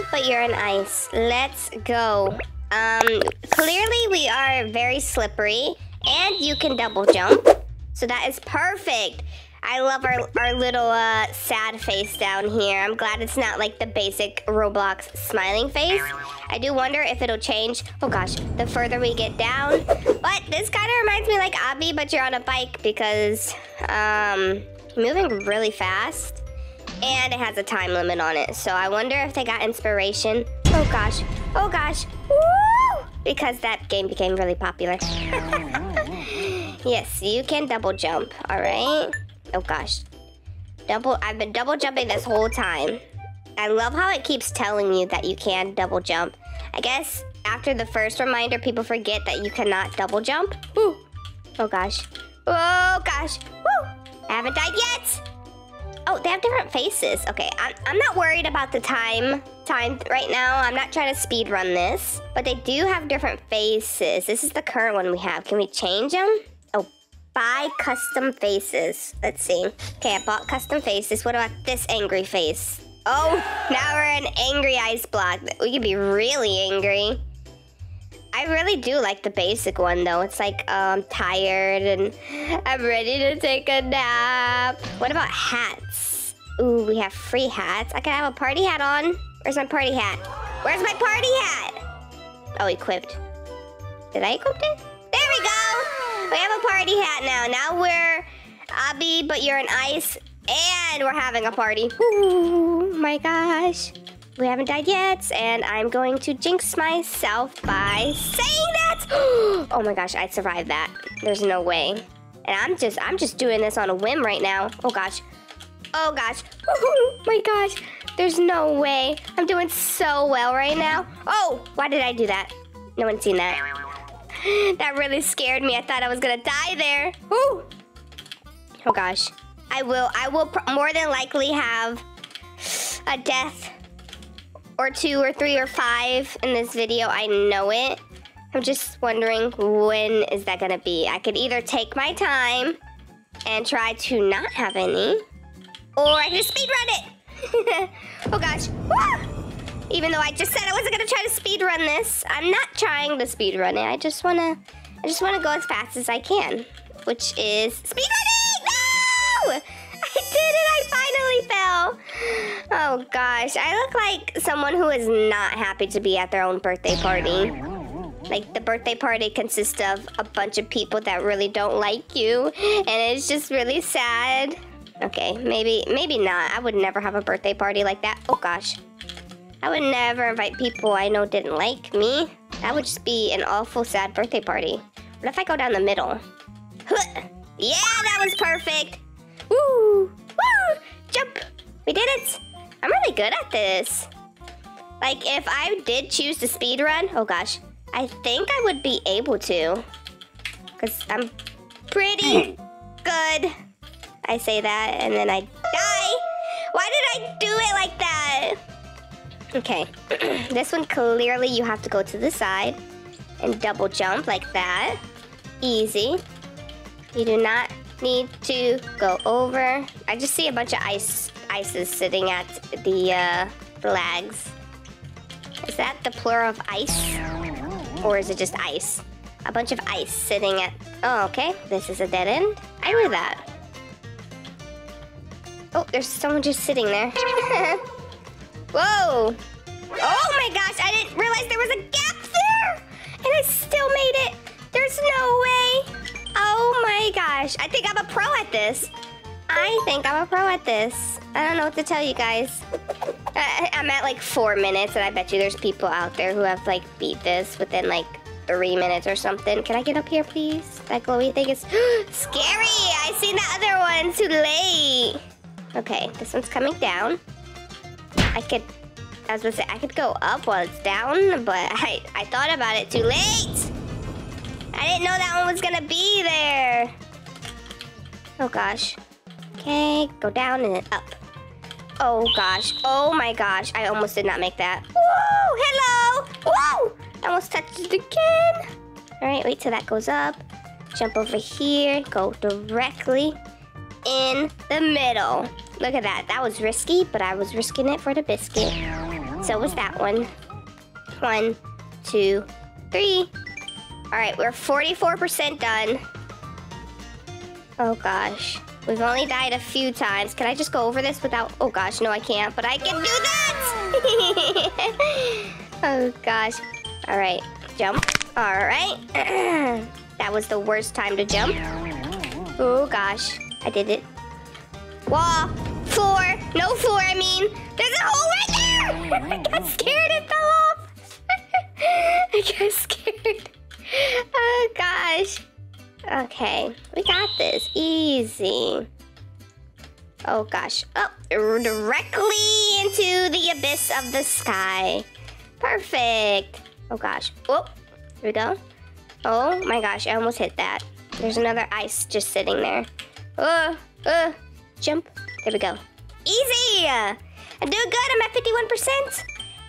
pink, but you're on ice. Let's go. Clearly we are very slippery, and you can double jump. So that is perfect. I love our little sad face down here. I'm glad it's not like the basic Roblox smiling face. I do wonder if it'll change. Oh gosh, the further we get down. But this kind of reminds me like Obby, but you're on a bike because moving really fast. And it has a time limit on it. So I wonder if they got inspiration. Oh gosh, oh gosh. Woo! Because that game became really popular. Yes, you can double jump, all right? Oh gosh, I've been double jumping this whole time. I love how it keeps telling you that you can double jump. I guess after the first reminder, people forget that you cannot double jump. Ooh. Oh gosh, oh gosh, woo! I haven't died yet. Oh, they have different faces. Okay, I'm not worried about the time right now. I'm not trying to speed run this, but they do have different faces. This is the current one we have. Can we change them? Buy custom faces. Let's see. Okay, I bought custom faces. What about this angry face? Oh, now we're an angry ice block. We could be really angry. I really do like the basic one, though. It's like, I'm tired and I'm ready to take a nap. What about hats? Ooh, we have free hats. I can have a party hat on. Where's my party hat? Where's my party hat? Oh, equipped. Did I equip it? There we go! We have a party hat now. Now we're Obby, but you're an ice, and we're having a party. Ooh, my gosh. We haven't died yet, and I'm going to jinx myself by saying that. Oh my gosh, I survived that. There's no way. And I'm just doing this on a whim right now. Oh gosh. Oh gosh. Oh my gosh. There's no way. I'm doing so well right now. Oh, why did I do that? No one's seen that. That really scared me. I thought I was gonna die there. Woo! Oh gosh. I will more than likely have a death or two or three or five in this video. I know it. I'm just wondering when is that gonna be? I could either take my time and try to not have any, or I can just speedrun it. Oh gosh. Woo! Even though I just said I wasn't gonna try to speed run this, I'm not trying to speed run it. I just wanna go as fast as I can, which is speed running. No! I did it! I finally fell. Oh gosh, I look like someone who is not happy to be at their own birthday party. Like the birthday party consists of a bunch of people that really don't like you, and it's just really sad. Okay, maybe not. I would never have a birthday party like that. Oh gosh. I would never invite people I know didn't like me. That would just be an awful, sad birthday party. What if I go down the middle? Huh. Yeah, that was perfect. Woo! Woo! Jump! We did it! I'm really good at this. Like, if I did choose to speedrun, oh gosh, I think I would be able to. Because I'm pretty good. I say that, and then I die. Why did I do it like that? Okay, this one clearly you have to go to the side and double jump like that. Easy. You do not need to go over. I just see a bunch of ices sitting at the flags. Is that the plural of ice? Or is it just ice? A bunch of ice sitting at... Oh, okay. This is a dead end. I knew that. Oh, there's someone just sitting there. Whoa! Oh my gosh, I didn't realize there was a gap there! And I still made it! There's no way! Oh my gosh, I think I'm a pro at this. I think I'm a pro at this. I don't know what to tell you guys. I'm at like 4 minutes, and I bet you there's people out there who have like beat this within like 3 minutes or something. Can I get up here, please? That glowy thing is scary! I seen the other one too late! Okay, this one's coming down. I was gonna say, I could go up while it's down, but I thought about it too late. I didn't know that one was gonna be there. Oh gosh. Okay, go down and then up. Oh gosh, oh my gosh. I almost did not make that. Whoa, hello. Whoa, I almost touched it again. All right, wait till that goes up. Jump over here, go directly in the middle. Look at that. That was risky, but I was risking it for the biscuit. So so was that one. 1, 2, 3. All right, we're 44% done. Oh gosh, we've only died a few times. Can I just go over this without, oh gosh, no I can't, but I can do that! Oh gosh, all right, jump, all right. That was the worst time to jump. Oh gosh, I did it. Wall, floor, no floor I mean. There's a hole right there! I got scared and fell off. I got scared. Oh gosh. Okay, we got this. Easy. Oh gosh. Oh, directly into the abyss of the sky. Perfect. Oh gosh. Whoop. Here we go. Oh my gosh, I almost hit that. There's another ice just sitting there. Oh, jump. There we go. Easy. I'm doing good. I'm at 51%.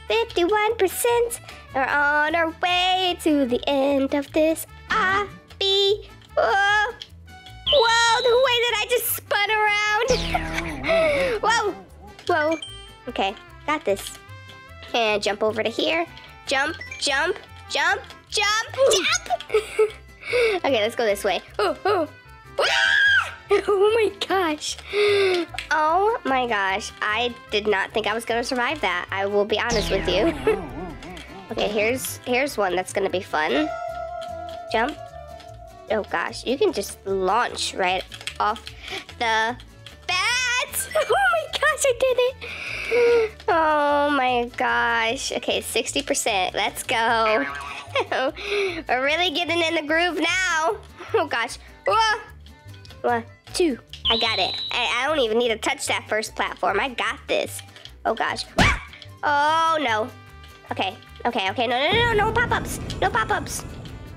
51%. We're on our way to the end of this obby. Whoa. Whoa, the way that I just spun around. Whoa. Whoa. Okay, got this. And jump over to here. Jump, jump, jump, jump, jump. Okay, let's go this way. Oh, oh. Oh my gosh. Oh my gosh. I did not think I was gonna survive that. I will be honest with you. Okay, here's one that's gonna be fun. Jump. Oh gosh, you can just launch right off the bat. Oh my gosh, I did it. Oh my gosh. Okay, 60%, let's go. We're really getting in the groove now. Oh gosh. Whoa. 1, 2, I got it. I don't even need to touch that first platform. I got this. Oh gosh. Oh no. Okay. Okay, no pop-ups. No pop-ups.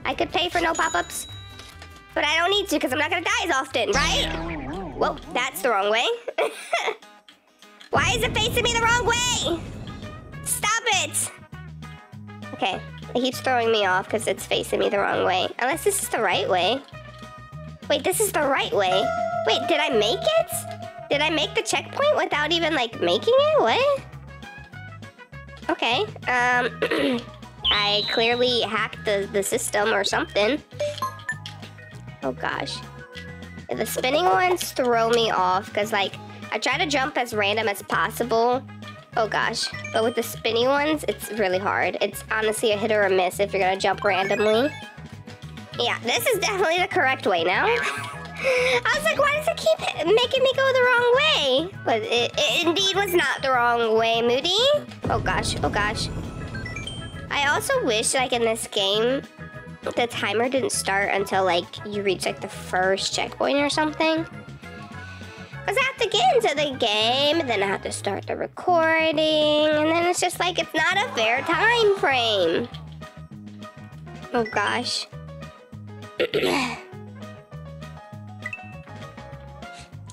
I could pay for no pop-ups, but I don't need to because I'm not gonna die as often, right? Whoa, that's the wrong way. Why is it facing me the wrong way? Stop it. Okay, it keeps throwing me off because it's facing me the wrong way. Unless this is the right way. Wait, this is the right way. Wait, did I make it? Did I make the checkpoint without even like making it? What? Okay, I clearly hacked the system or something. Oh gosh. The spinning ones throw me off because like I try to jump as random as possible. Oh gosh, but with the spinny ones, it's really hard. It's honestly a hit or a miss if you're gonna jump randomly. Yeah, this is definitely the correct way now. I was like, why does it keep making me go the wrong way? But it indeed was not the wrong way, Moody. Oh gosh, oh gosh. I also wish, like in this game, the timer didn't start until like you reach like the first checkpoint or something. Because I have to get into the game, and then I have to start the recording, and then it's just like, it's not a fair time frame. Oh gosh.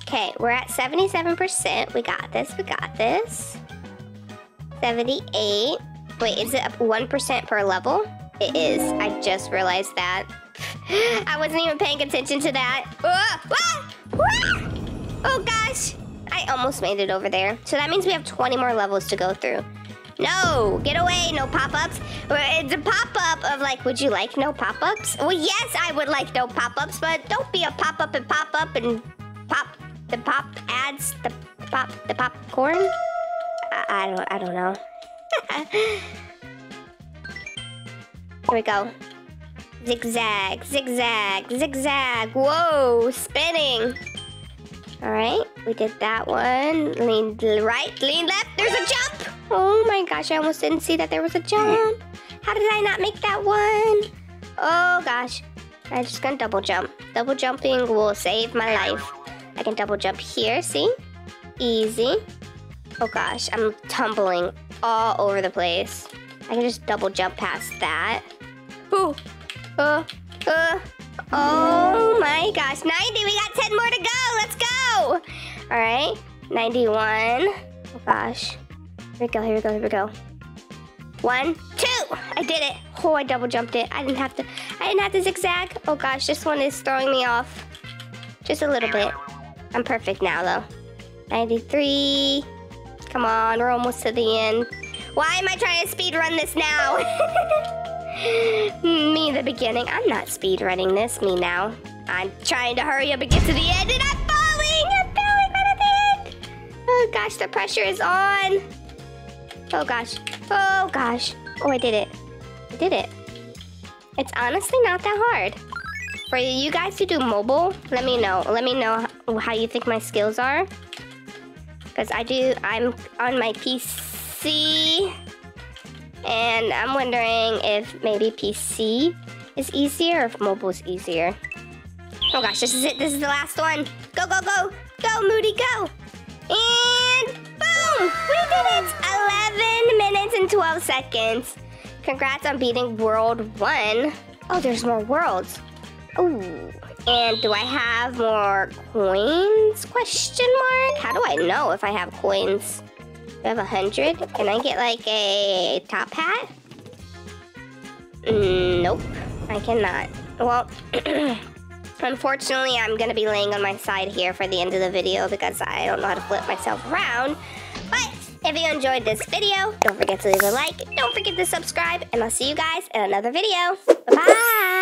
Okay, we're at 77%. We got this, 78. Wait, is it up 1% per level? It is. I just realized that. I wasn't even paying attention to that. Oh gosh, I almost made it over there. So that means we have 20 more levels to go through. No, get away, no pop-ups. It's a pop-up of like, would you like no pop-ups? Well, yes, I would like no pop-ups, but don't be a pop-up and pop the pop ads, the popcorn. I don't know. Here we go. Zigzag, zigzag, zigzag. Whoa, spinning. All right, we did that one. Lean right, lean left, there's a jump. Oh my gosh, I almost didn't see that there was a jump. How did I not make that one? Oh gosh, I'm just gonna double jump. Double jumping will save my life. I can double jump here, see? Easy. Oh gosh, I'm tumbling all over the place. I can just double jump past that. Ooh, oh my gosh, 90, we got 10 more to go, let's go. All right, 91. Oh gosh. Here we go. 1, 2. I did it. Oh, I double jumped it. I didn't have to zigzag. Oh gosh, this one is throwing me off. Just a little bit. I'm perfect now though. 93. Come on, we're almost to the end. Why am I trying to speedrun this now? Me, the beginning. I'm not speedrunning this, me now. I'm trying to hurry up and get to the end, and I'm falling! I'm falling right at the end! Oh, gosh, the pressure is on. Oh, gosh. Oh, gosh. Oh, I did it. I did it. It's honestly not that hard. For you guys who do mobile, let me know. Let me know how you think my skills are. Because I'm on my PC. And I'm wondering if maybe PC is easier or if mobile is easier. Oh gosh, this is it. This is the last one. Go, go, go. Go, Moody, go. And boom! We did it! 11 minutes and 12 seconds. Congrats on beating World 1. Oh, there's more worlds. Ooh, and do I have more coins, question mark? How do I know if I have coins? Do I have 100? Can I get like a top hat? Nope, I cannot. Well, unfortunately, I'm gonna be laying on my side here for the end of the video because I don't know how to flip myself around. But if you enjoyed this video, don't forget to leave a like, don't forget to subscribe, and I'll see you guys in another video. Bye-bye.